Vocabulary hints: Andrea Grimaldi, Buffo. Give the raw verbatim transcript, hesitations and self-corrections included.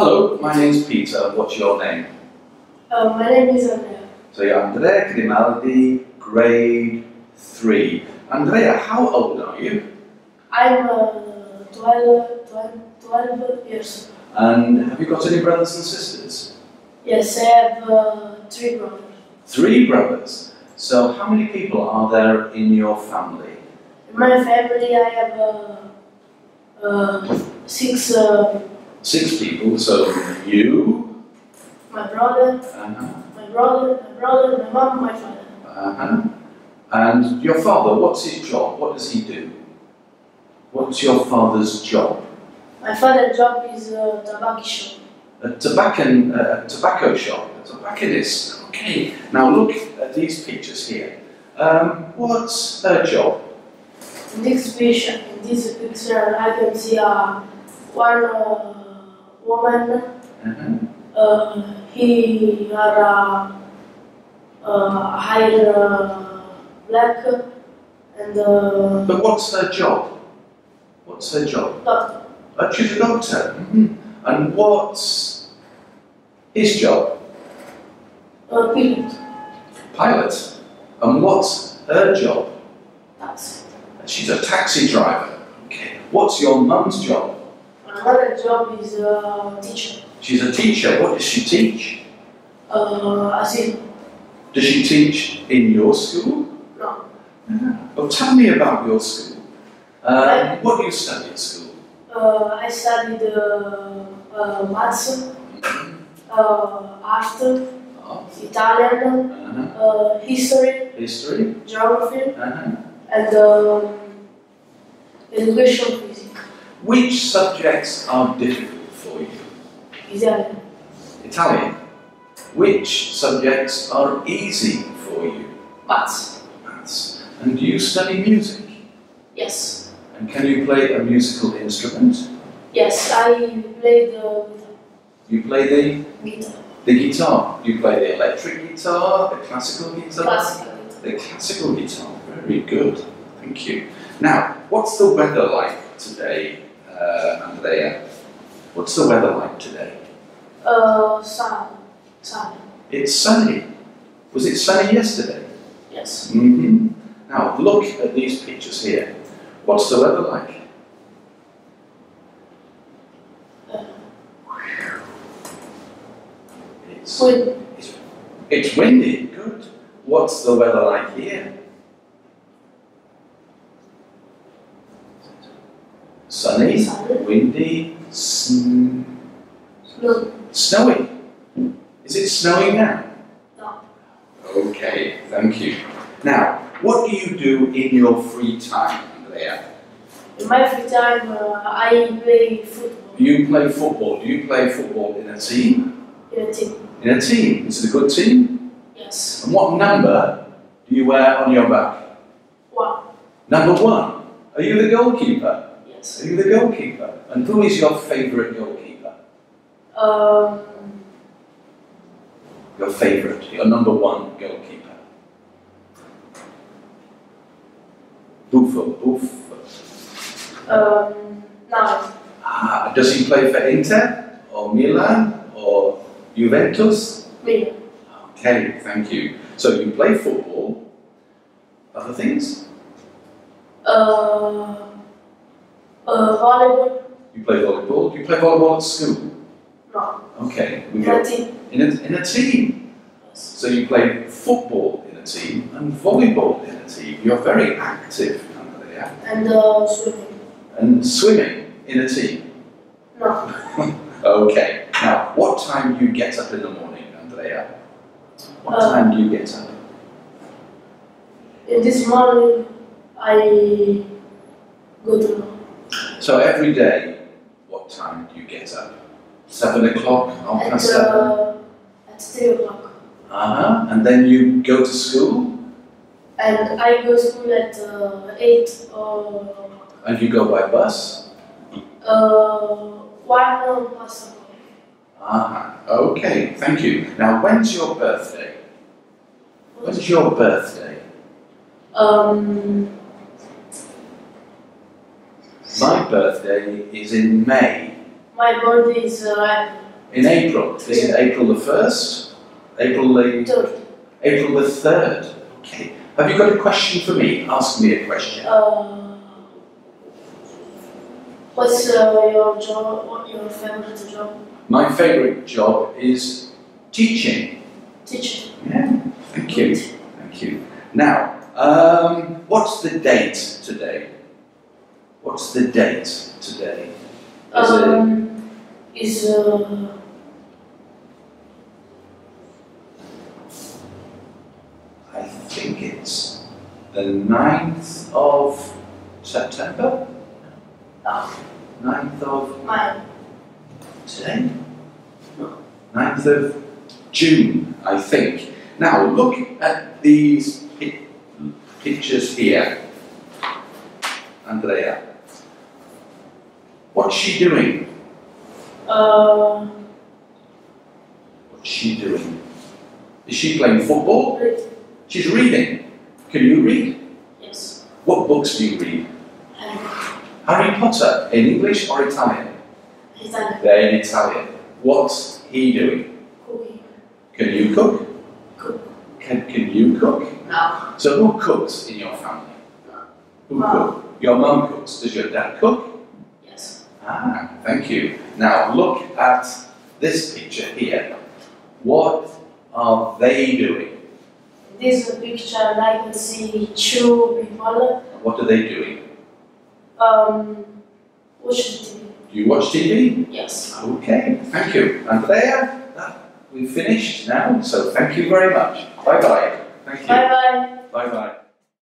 Hello, my name's Peter. What's your name? Um, my name is Andrea. So you're Andrea Grimaldi, grade three. Andrea, how old are you? I'm uh, twelve, twelve, twelve years old. And have you got any brothers and sisters? Yes, I have uh, three brothers. Three brothers? So how many people are there in your family? In my family I have uh, uh, six uh, Six people, so you... My brother, uh-huh. my brother, my brother, my mum, my father. Uh-huh. And your father, what's his job? What does he do? What's your father's job? My father's job is a tobacco shop. A tobacco, uh, tobacco shop, a tobacconist. Okay, now look at these pictures here. Um, what's her job? In this picture, in this picture I can see uh, one uh, woman. Mm-hmm. uh, he are uh, uh, higher uh, black and... Uh, but what's her job? What's her job? Doctor. Uh, she's a doctor. Mm-hmm. And what's his job? Uh, pilot. Pilot. And what's her job? Taxi. She's a taxi driver. Okay. What's your mum's job? My mother's job is a teacher. She's a teacher. What does she teach? Uh, I see. Does she teach in your school? No. Mm-hmm. Well, tell me about your school. Um, I, what do you study at school? Uh, I studied uh, uh, maths, uh, art, oh. Italian, uh-huh. uh, history, history, geography, uh-huh. and uh, education. Which subjects are difficult for you? Italian. Italian. Which subjects are easy for you? Maths. Maths. And do you study music? Yes. And can you play a musical instrument? Yes, I play the guitar. You play the? Guitar. The guitar. You play the electric guitar, the classical guitar? Classical guitar. The classical guitar. Very good. Thank you. Now, what's the weather like today? Uh, Andrea, what's the weather like today? Uh, sun. Sunny. It's sunny. Was it sunny yesterday? Yes. Mm-hmm. Now look at these pictures here. What's the weather like? Uh, it's, wind. it's it's windy. Good. What's the weather like here? Sunny, windy, sn no. snowy. Is it snowing now? No. Okay, thank you. Now, what do you do in your free time, Andrea? In my free time, uh, I play football. You play football. Do you play football in a team? In a team. In a team? Is it a good team? Yes. And what number do you wear on your back? One. Number one? Are you the goalkeeper? Are you the goalkeeper? And who is your favourite goalkeeper? Um, your favourite, your number one goalkeeper? Buffo, Buffo. Um, no. Ah, does he play for Inter, or Milan, or Juventus? Milan. Okay, thank you. So you play football, other things? Uh, Uh, volleyball. You play volleyball? Do you play volleyball at school? No. Okay. In a team. In a, in a team? Yes. So you play football in a team and volleyball in a team. You're very active, Andrea. And uh, swimming. And swimming in a team? No. Okay. Now, what time do you get up in the morning, Andrea? What uh, time do you get up? In this morning, I go to So every day, what time do you get up? Seven o'clock, half past seven? At three o'clock. Uh-huh. And then you go to school? And I go to school at uh, eight o'clock. And you go by bus? Uh, one bus. Uh-huh. Okay, thank you. Now, when's your birthday? When's your birthday? Um... My birthday is in May. My birthday is uh, in April. This is April the first, April the April the third. Okay. Have you got a question for me? Ask me a question. Uh, what's uh, your job? What's your favorite job? My favorite job is teaching. Teaching. Yeah. Thank you. Thank you. Now, um, what's the date today? What's the date today? Is um, it is uh, I think it's the ninth of September? Oh. ninth of May. Today? No. ninth of June, I think. Now look at these pi pictures here, Andrea. What's she doing? Uh, What's she doing? Is she playing football? Read. She's reading. Can you read? Yes. What books do you read? Um, Harry Potter, in English or Italian? Italian. They're in Italian. What's he doing? Cooking. Can you cook? Cook. Can, can you cook? No. So who cooks in your family? No. Who cooks? Your mum cooks. Does your dad cook? Ah, thank you. Now look at this picture here. What are they doing? This picture, I can see two people. What are they doing? Um, watching T V. Do you watch T V? Yes. Okay, thank you. Andrea, we've finished now, so thank you very much. Bye-bye. Thank you. Bye-bye. Bye-bye.